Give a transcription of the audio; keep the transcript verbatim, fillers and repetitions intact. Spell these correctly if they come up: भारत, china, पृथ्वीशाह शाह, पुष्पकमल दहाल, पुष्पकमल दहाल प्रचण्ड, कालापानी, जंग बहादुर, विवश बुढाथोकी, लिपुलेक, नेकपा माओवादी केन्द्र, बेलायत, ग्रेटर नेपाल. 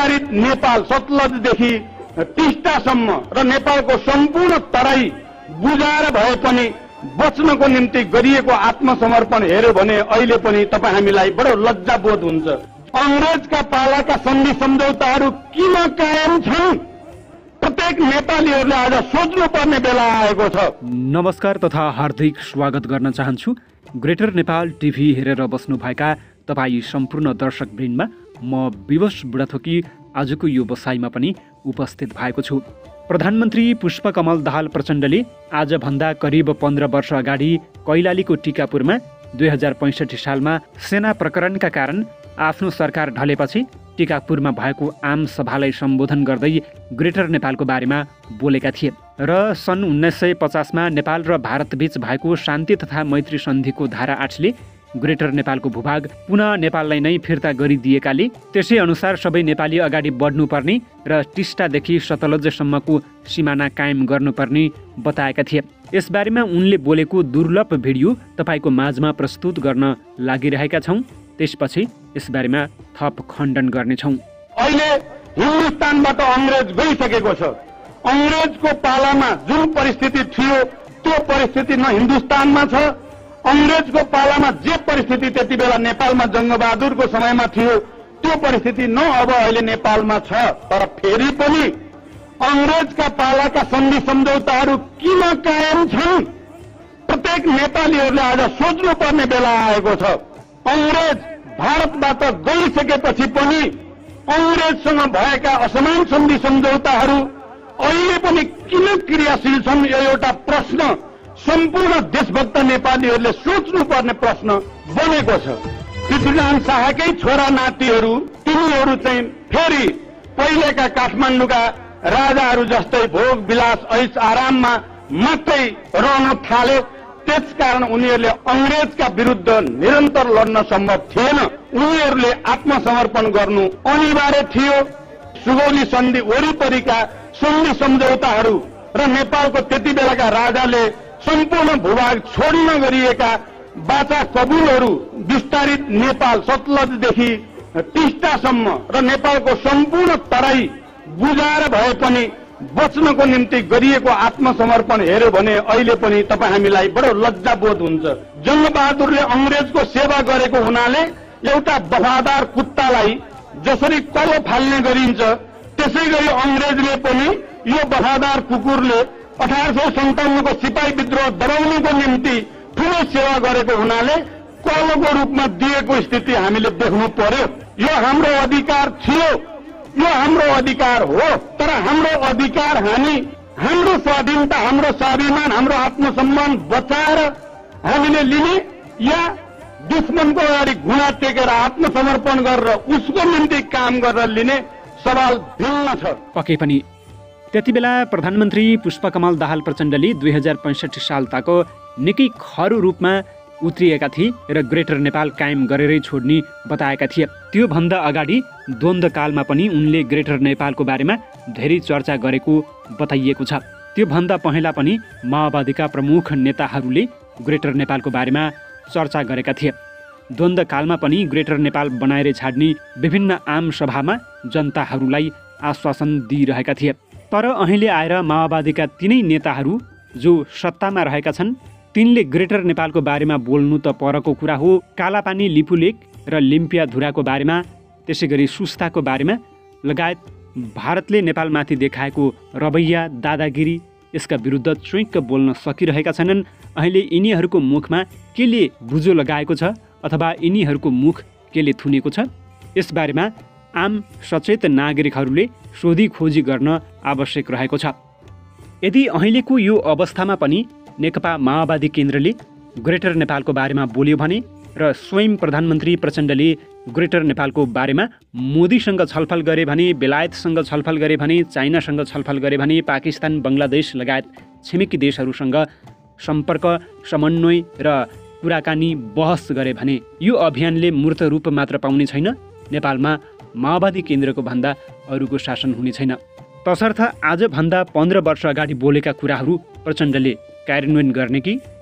विस्तारित नेपाल सतलजदेखि टीस्तासम्म र नेपालको सम्पूर्ण तराई बुझाएर भए पनि बच्नको निम्ति गरिएको आत्मसमर्पण हेर्यो भने अहिले पनि तपाई हामीलाई बडो लज्जाबोध हुन्छ। अंग्रेजका पालाका सन्धि सम्झौताहरू किन कायम छन्? प्रत्येक नेपालीहरूले आज सोच्नुपर्ने बेला आएको छ। नमस्कार तथा हार्दिक स्वागत गर्न चाहन्छु ग्रेटर नेपाल टिभी हेरेर बस्नुभएका तपाईं सम्पूर्ण दर्शकवृन्दमा। म विवश बुढाथोकी आजको यो बसाइमा पनि उपस्थित भएको छु। प्रधानमन्त्री पुष्पकमल दहाल प्रचण्डले आजभन्दा करिब पन्ध्र वर्ष अगाडि कैलालीको टीकापुरमा दुई हजार पैंसठी सालमा सेना प्रकरणका कारण आफ्नो सरकार ढलेपछि टीकापुरमा भएको आम सभालाई सम्बोधन गर्दै ग्रेटर नेपालको बारेमा बोलेका थिए र सन् उन्नाइस सय पचासमा नेपाल र भारतबीच भएको शान्ति तथा मैत्री सन्धिको धारा आठले ग्रेटर नेपालको भूभाग पुनः नेपाललाई नै फिर्ता गरिदिएकाले त्यसै अनुसार सबै नेपाली अगाडि बढ्नुपर्ने र टिस्टादेखि सतलजसम्मको सिमाना कायम गर्नुपर्ने बताएका थिए। यसबारेमा उनले बोलेको दुर्लभ भिडियो तपाईँको माझमा प्रस्तुत गर्न लागिरहेका छौँ। त्यसपछि यसबारेमा थप खण्डन गर्नेछौँ। अहिले हिन्दुस्तानबाट अङ्ग्रेज गइसकेको छ। अङ्ग्रेजको पालामा जुन परिस्थिति थियो त्यो परिस्थिति न हिन्दुस्तानमा छ। अंग्रेजको पालामा जे परिस्थिति त्यति बेला नेपालमा जंग बहादुरको समयमा थियो त्यो परिस्थिति न अब अहिले नेपालमा छ। तर फेरि पनि अंग्रेजका पालाका सन्धि सम्झौताहरू किन कायम छन्? प्रत्येक नेपालीहरूले आज सोच्नुपर्ने बेला आएको छ। अंग्रेज भारतबाट गइसकेपछि पनि अंग्रेजसँग भएका असमान सन्धि सम्झौताहरू अहिले पनि किन क्रियाशील छन्? यो एउटा प्रश्न सम्पूर्ण देशभक्त नेपालीहरूले सोच्नुपर्ने प्रश्न बनेको छ। पृथ्वीशाह शाहकै छोरा नातिहरू तिनीहरू चाहिँ फेरि पहिलेका काठमाडौँका राजाहरू जस्तै भोग विलास ऐश आराममा मात्रै रहन थाले। त्यसकारण उनीहरूले अंग्रेजका विरुद्ध निरन्तर लड्न सम्भव थिएन। उनीहरूले आत्मसमर्पण गर्नु अनिवार्य थियो। सुगौली सन्धि वरिपरिका सन्धि सम्झौताहरू र नेपालको त्यति बेलाका राजाले सम्पूर्ण भूभाग छोड्न गरिएका बाचा कबुलहरू विस्तारित नेपाल सतलजदेखि टीस्टासम्म र नेपालको सम्पूर्ण तराई बुझाएर भए पनि बच्नको निम्ति गरिएको आत्मसमर्पण हेर्यो भने अहिले पनि तपाईँ हामीलाई बडो लज्जाबोध हुन्छ। जंग बहादुरले अंग्रेजको सेवा गरेको हुनाले एउटा वफादार कुत्तालाई जसरी कलो फाल्ने गरिन्छ त्यसै गरी अंग्रेजले पनि यो वफादार कुकुरले अठारह सौ सन्तावन को सिपाही विद्रोह दबाने को निम्ति ठूलो सेवा गरेको हुनाले कलो को रूप में दिएको स्थिति हामीले देख्नु पर्यो। यो हाम्रो अधिकार थियो, यो हाम्रो अधिकार हो। तर हाम्रो अधिकार हानि, हाम्रो स्वाधीनता, हाम्रो स्वाभिमान, हाम्रो आत्मसम्मान बचाएर हामीले लिने या दुश्मनको अगाडि घुँडा टेकेर आत्मसमर्पण गरेर उसको निम्ति काम गरेर लिने सवाल भिन्न छ। पक्कै पनि त्यति बेला प्रधानमन्त्री पुष्पकमल दाहाल प्रचण्डले दुई हजार पैंसठी साल ताको निकै खरो रूपमा उत्रिएका थिए र ग्रेटर नेपाल कायम गरेरै छोड्ने बताएका थिए। त्योभन्दा अगाडि द्वन्द्वकालमा पनि उनले ग्रेटर नेपालको बारेमा धेरै चर्चा गरेको बताइएको छ। त्योभन्दा पहिला पनि माओवादीका प्रमुख नेताहरूले ग्रेटर नेपालको बारेमा चर्चा गरेका थिए। द्वन्द्वकालमा पनि ग्रेटर नेपाल बनाएर छाड्ने विभिन्न आम सभामा जनताहरूलाई आश्वासन दिइरहेका थिए। तर अहिले आएर माओवादीका तिनै नेताहरू जो सत्तामा रहेका छन् तिनले ग्रेटर नेपालको बारेमा बोल्नु त परको कुरा हो, कालापानी लिपुलेक र लिम्पिया धुराको बारेमा, त्यसै गरी सुस्ताको बारेमा लगायत भारतले नेपालमाथि देखाएको रवैया दादागिरी यसका विरुद्ध चुइक्क बोल्न सकिरहेका छैनन्। अहिले यिनीहरूको मुखमा केले बुझो लगाएको छ अथवा यिनीहरूको मुख केले थुनेको छ यसबारेमा आम सचेत नागरिकहरूले सोधीखोजी गर्न आवश्यक रहेको छ। यदि अहिलेको यो अवस्थामा पनि नेकपा माओवादी केन्द्रले ग्रेटर नेपालको बारेमा बोल्यो भने र स्वयं प्रधानमन्त्री प्रचण्डले ग्रेटर नेपालको बारेमा मोदीसँग छलफल गरे भने, बेलायतसँग छलफल गरे भने, चाइनासँग छलफल गरे भने, पाकिस्तान बङ्गलादेश लगायत छिमेकी देशहरूसँग सम्पर्क समन्वय र कुराकानी बहस गरे भने यो अभियानले मूर्त रूप मात्र पाउने छैन, नेपालमा माओवादी केन्द्रको भन्दा अरूको शासन हुने छैन। तसर्थ आजभन्दा पन्ध्र वर्ष अगाडि बोलेका कुराहरू प्रचण्डले कार्यान्वयन गर्ने कि